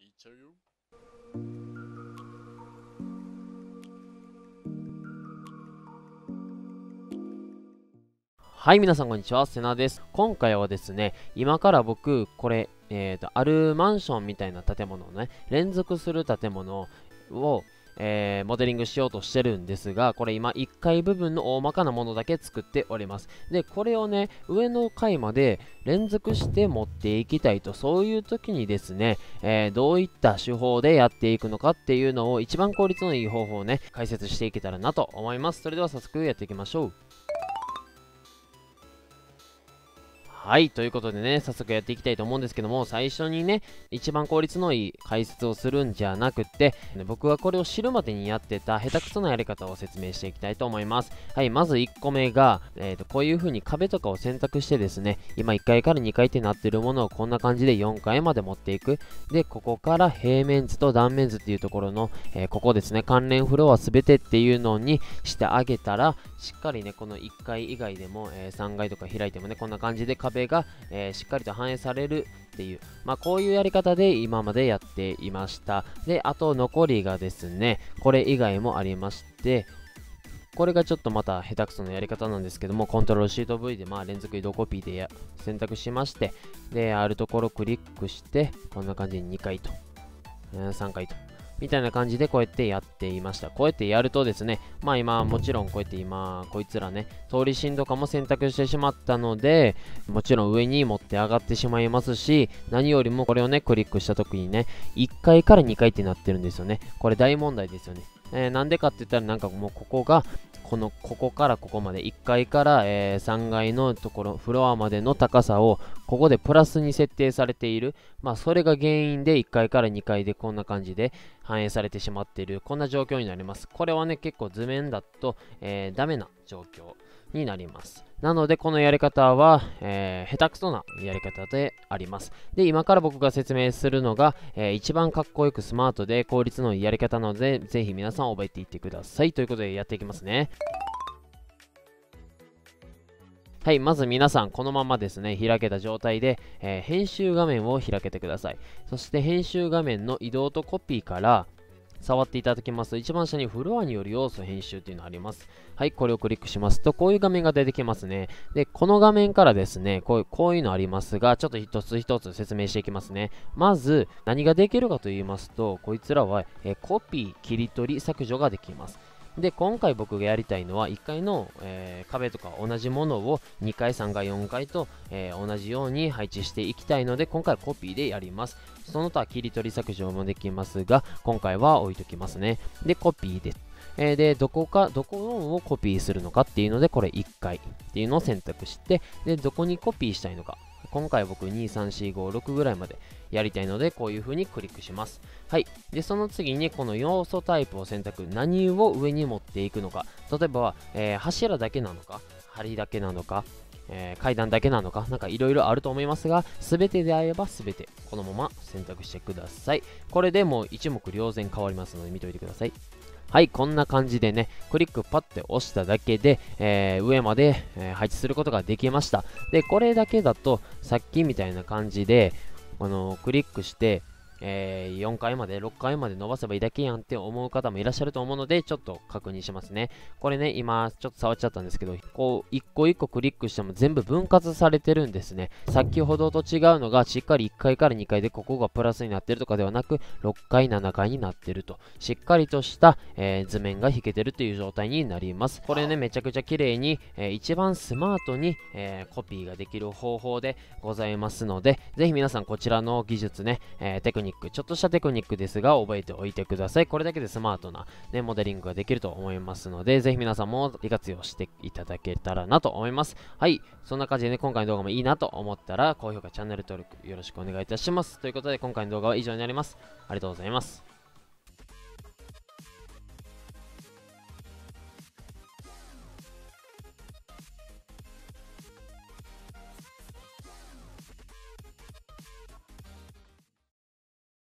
行っちゃうよ。はい、皆さんこんにちは、セナです。今回はですね、今から僕、これ、あるマンションみたいな建物をね、連続する建物を、モデリングしようとしてるんですが、これ今1階部分の大まかなものだけ作っております。でこれをね、上の階まで連続して持っていきたいと、そういう時にですね、どういった手法でやっていくのかっていうのを、一番効率のいい方法をね、解説していけたらなと思います。それでは早速やっていきましょう。はい、ということでね、早速やっていきたいと思うんですけども、最初にね、一番効率のいい解説をするんじゃなくて、僕はこれを知るまでにやってた下手くそなやり方を説明していきたいと思います。はい、まず1個目が、こういう風に壁とかを選択してですね、今1階から2階ってなってるものをこんな感じで4階まで持っていく。でここから平面図と断面図っていうところの、ここですね、関連フロア全てっていうのにしてあげたら、しっかりね、この1階以外でも、3階とか開いてもね、こんな感じで壁が、しっかりと反映されるっていう、まあ、こういうやり方で今までやっていました。であと残りがですね、これ以外もありまして、これがちょっとまた下手くそのやり方なんですけども、コントロールシート V で、まあ、連続移動コピーで選択しまして、であるところクリックして、こんな感じに2回と、3回とみたいな感じでこうやってやっていました。こうやってやるとですね、まあ今もちろんこうやって今こいつらね、通り振動化も選択してしまったので、もちろん上に持って上がってしまいますし、何よりもこれをね、クリックした時にね、1階から2階ってなってるんですよね。これ大問題ですよね。なんでかって言ったら、なんかもうここが、ここからここまで、1階から、3階のところ、フロアまでの高さを、ここでプラスに設定されている。まあ、それが原因で、1階から2階でこんな感じで反映されてしまっている。こんな状況になります。これはね、結構図面だと、ダメな状況になります。なので、このやり方は、下手くそなやり方であります。で、今から僕が説明するのが、一番かっこよくスマートで効率のいいやり方なので、ぜひ皆さん覚えていってください。ということで、やっていきますね。はい、まず皆さん、このままですね、開けた状態で、編集画面を開けてください。そして、編集画面の移動とコピーから、触っていただきますと、一番下にフロアによる要素編集というのがあります。はい、これをクリックしますと、こういう画面が出てきますね。で、この画面からですね、こういうのありますが、ちょっと一つ一つ説明していきますね。まず、何ができるかと言いますと、こいつらは、コピー、切り取り、削除ができます。で、今回僕がやりたいのは、1階の、壁とか同じものを2階、3階、4階と、同じように配置していきたいので、今回はコピーでやります。その他、切り取り削除もできますが、今回は置いときますね。で、コピーです。で、どこをコピーするのかっていうので、これ1階っていうのを選択して、で、どこにコピーしたいのか。今回僕2、3、4、5、6ぐらいまでやりたいので、こういう風にクリックします。はい。で、その次にこの要素タイプを選択。何を上に持っていくのか。例えば、柱だけなのか、梁だけなのか、階段だけなのか、なんかいろいろあると思いますが、すべてであればすべてこのまま選択してください。これでもう一目瞭然変わりますので、見ておいてください。はい、こんな感じでね、クリックパッて押しただけで、上まで、配置することができました。で、これだけだと、さっきみたいな感じで、クリックして、4階まで、6階まで伸ばせばいいだけやんって思う方もいらっしゃると思うので、ちょっと確認しますね。これね、今、ちょっと触っちゃったんですけど、こう、一個一個クリックしても全部分割されてるんですね。先ほどと違うのが、しっかり1階から2階でここがプラスになってるとかではなく、6階、7階になってると、しっかりとした、図面が引けてるという状態になります。これね、めちゃくちゃ綺麗に、一番スマートに、コピーができる方法でございますので、ぜひ皆さん、こちらの技術ね、ちょっとしたテクニックですが覚えておいてください。これだけでスマートな、ね、モデリングができると思いますので、ぜひ皆さんも利活用していただけたらなと思います。はい、そんな感じでね、今回の動画もいいなと思ったら、高評価、チャンネル登録よろしくお願いいたします。ということで、今回の動画は以上になります。ありがとうございます。